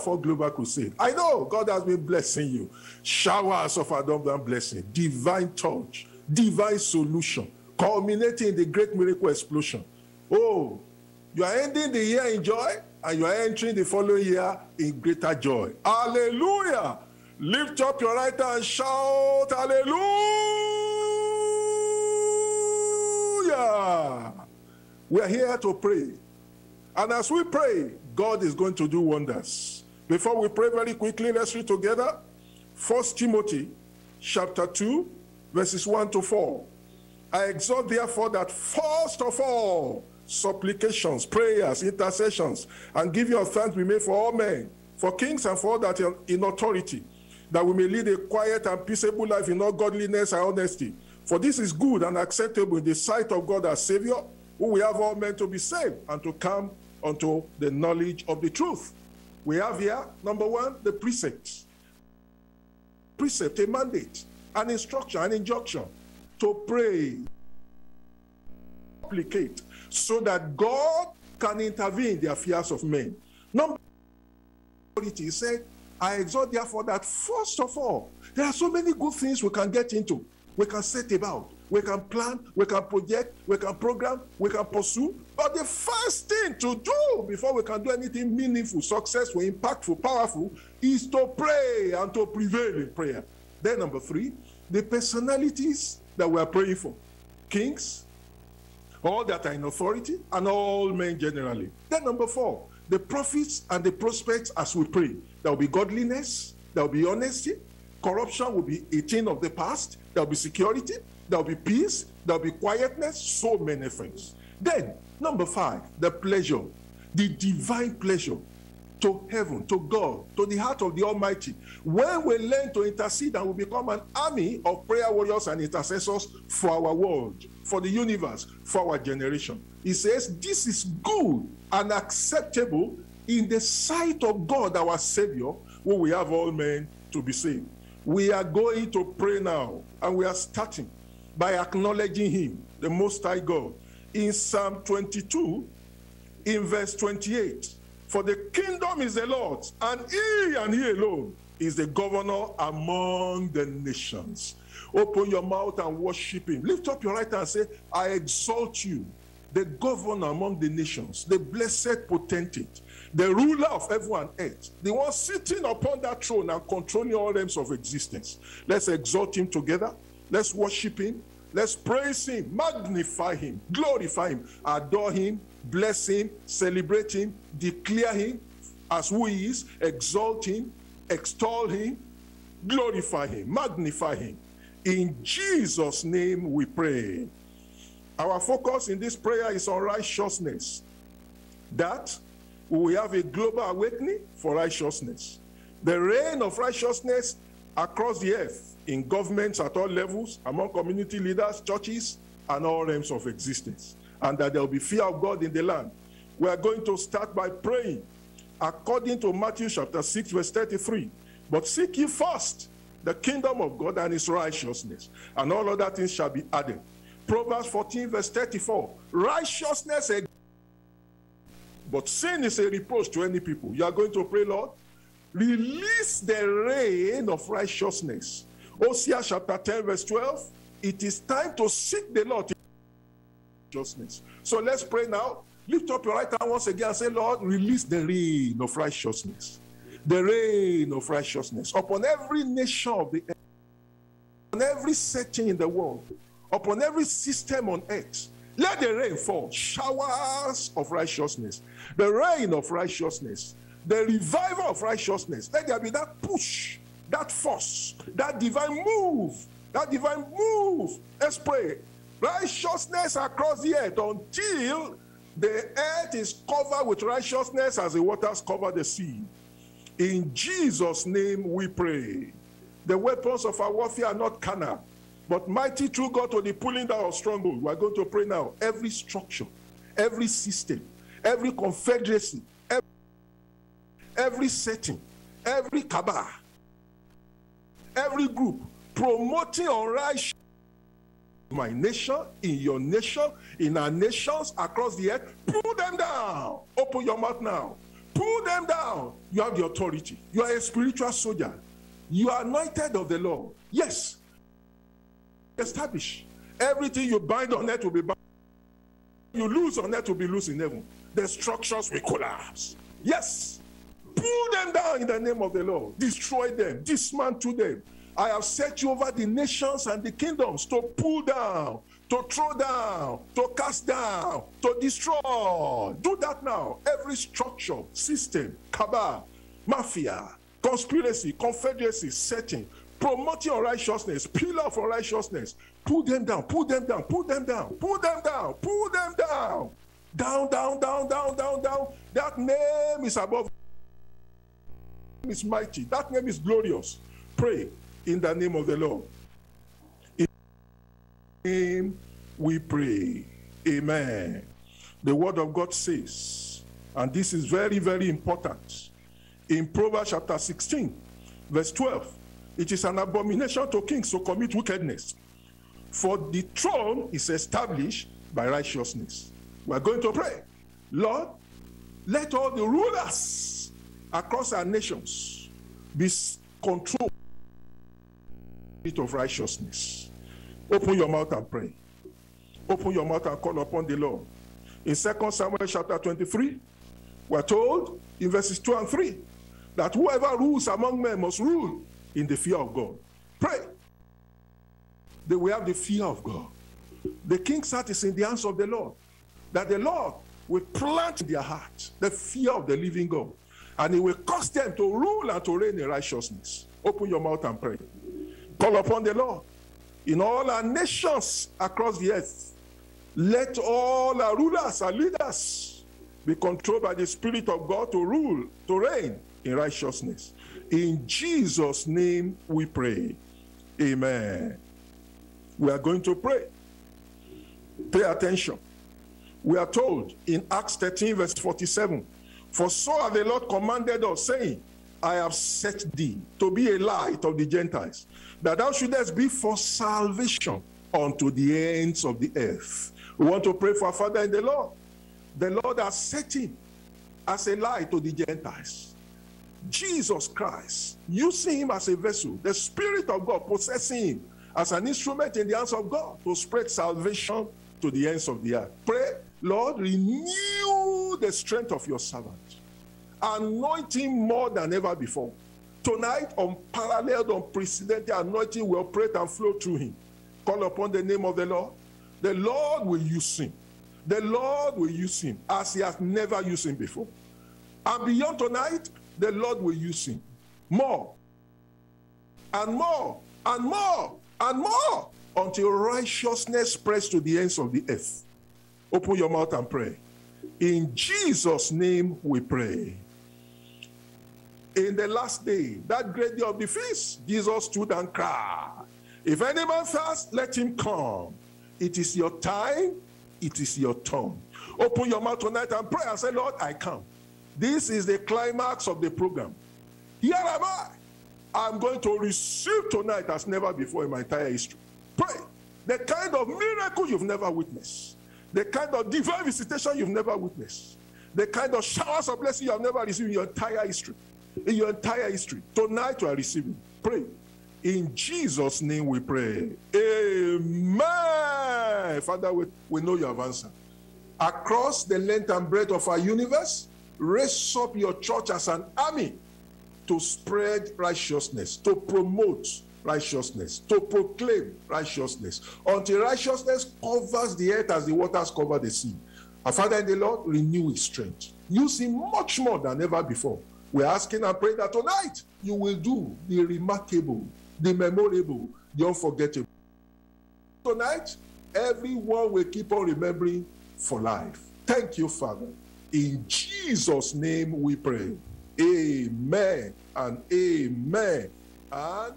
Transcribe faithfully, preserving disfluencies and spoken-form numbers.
For Global Crusade. I know God has been blessing you. Showers of abundant blessing, divine touch, divine solution, culminating in the great miracle explosion. Oh, you are ending the year in joy and you are entering the following year in greater joy. Hallelujah! Lift up your right hand and shout, hallelujah! We are here to pray. And as we pray, God is going to do wonders. Before we pray very quickly, let's read together First Timothy chapter two, verses one to four. I exhort therefore that first of all, supplications, prayers, intercessions, and giving of thanks be made for all men, for kings and for all that are in authority, that we may lead a quiet and peaceable life in all godliness and honesty. For this is good and acceptable in the sight of God our Savior, who we have all men to be saved and to come unto the knowledge of the truth. We have here, number one, the precepts. Precept, a mandate, an instruction, an injunction to pray, supplicate, so that God can intervene in the affairs of men. Number two, he said, I exhort therefore that first of all, there are so many good things we can get into, we can set about, we can plan, we can project, we can program, we can pursue. But the first thing to do before we can do anything meaningful, successful, impactful, powerful, is to pray and to prevail in prayer. Then number three, the personalities that we are praying for. Kings, all that are in authority, and all men generally. Then number four, the prophets and the prospects as we pray. There will be godliness, there will be honesty, corruption will be a thing of the past, there will be security, there will be peace, there will be quietness, so many things. Then, number five, the pleasure, the divine pleasure to heaven, to God, to the heart of the Almighty. When we learn to intercede and we become an army of prayer warriors and intercessors for our world, for the universe, for our generation. He says, this is good and acceptable in the sight of God, our Savior, who we have all men to be saved. We are going to pray now, and we are starting by acknowledging him, the Most High God. In Psalm twenty-two, in verse twenty-eight, for the kingdom is the Lord's, and he and he alone is the governor among the nations. Open your mouth and worship him. Lift up your right hand and say, I exalt you, the governor among the nations, the blessed potentate, the ruler of everyone earth, the one sitting upon that throne and controlling all realms of existence. Let's exalt him together. Let's worship him, let's praise him, magnify him, glorify him, adore him, bless him, celebrate him, declare him as who he is, exalt him, extol him, glorify him, magnify him. In Jesus' name we pray. Our focus in this prayer is on righteousness, that we have a global awakening for righteousness. The reign of righteousness across the earth, in governments at all levels, among community leaders, churches, and all realms of existence, and that there will be fear of God in the land. We are going to start by praying according to Matthew chapter six, verse thirty-three. But seek ye first the kingdom of God and his righteousness, and all other things shall be added. Proverbs fourteen, verse thirty-four. Righteousness, but sin is a reproach to any people. You are going to pray, Lord, release the reign of righteousness. Hosea chapter ten, verse twelve, it is time to seek the Lord in righteousness. So let's pray now. Lift up your right hand once again and say, Lord, release the reign of righteousness. The reign of righteousness upon every nation of the earth, on every setting in the world, upon every system on earth. Let the rain fall, showers of righteousness, the reign of righteousness, the revival of righteousness. Let there be that push, that force, that divine move, that divine move. Let's pray. Righteousness across the earth until the earth is covered with righteousness as the waters cover the sea. In Jesus' name we pray. The weapons of our warfare are not carnal, but mighty through God to the pulling down of strongholds. We are going to pray now. Every structure, every system, every confederacy, every setting, every cabal, every group promoting unrighteousness in my nation, in your nation, in our nations across the earth, pull them down. Open your mouth now. Pull them down. You have the authority. You are a spiritual soldier. You are anointed of the Lord. Yes. Establish. Everything you bind on earth will be bound. You lose on earth will be loose in heaven. The structures will collapse. Yes. Pull them down in the name of the Lord. Destroy them. Dismantle them. I have set you over the nations and the kingdoms to pull down, to throw down, to cast down, to destroy. Do that now. Every structure, system, cabal, mafia, conspiracy, confederacy, setting, promoting unrighteousness, pillar of unrighteousness. Pull them down, pull them down, pull them down, pull them down, pull them down. Down, down, down, down, down, down. That name is above. That name is mighty. That name is glorious. Pray in the name of the Lord. In His name we pray. Amen. The word of God says, and this is very, very important, in Proverbs chapter sixteen, verse twelve, it is an abomination to kings to commit wickedness, for the throne is established by righteousness. We are going to pray. Lord, let all the rulers across our nations be controlled of righteousness. Open your mouth and pray. Open your mouth and call upon the Lord. In Second Samuel chapter twenty-three, we're told in verses two and three that whoever rules among men must rule in the fear of God. Pray. They will have the fear of God. The king's heart is in the hands of the Lord, that the Lord will plant in their heart the fear of the living God, and it will cause them to rule and to reign in righteousness. Open your mouth and pray. Call upon the Lord. In all our nations across the earth, let all our rulers, our leaders, be controlled by the Spirit of God to rule, to reign in righteousness. In Jesus' name we pray. Amen. We are going to pray. Pay attention. We are told in Acts thirteen, verse forty-seven, for so hath the Lord commanded us, saying, I have set thee to be a light of the Gentiles, that thou shouldest be for salvation unto the ends of the earth. We want to pray for our Father in the Lord. The Lord has set him as a light to the Gentiles. Jesus Christ, using him as a vessel, the Spirit of God possessing him as an instrument in the hands of God to spread salvation to the ends of the earth. Pray, Lord, renew the strength of your servant. Anointing more than ever before. Tonight, unparalleled, unprecedented anointing will operate and flow through him. Call upon the name of the Lord. The Lord will use him. The Lord will use him as he has never used him before. And beyond tonight, the Lord will use him. More and more and more and more until righteousness spreads to the ends of the earth. Open your mouth and pray. In Jesus' name we pray. In the last day, that great day of the feast, Jesus stood and cried, if any man thirst, let him come. It is your time. It is your turn. Open your mouth tonight and pray and say, Lord, I come. This is the climax of the program. Here am I. I'm going to receive tonight as never before in my entire history. Pray. The kind of miracle you've never witnessed. The kind of divine visitation you've never witnessed. The kind of showers of blessing you have never received in your entire history. In your entire history. Tonight you are receiving. Pray. In Jesus' name we pray. Amen. Father, we, we know you have answered. Across the length and breadth of our universe, raise up your church as an army to spread righteousness, to promote righteousness, to proclaim righteousness, until righteousness covers the earth as the waters cover the sea. Our Father in the Lord, renew his strength. Use him much more than ever before. We're asking and praying that tonight you will do the remarkable, the memorable, the unforgettable. Tonight, everyone will keep on remembering for life. Thank you, Father. In Jesus' name we pray. Amen and amen and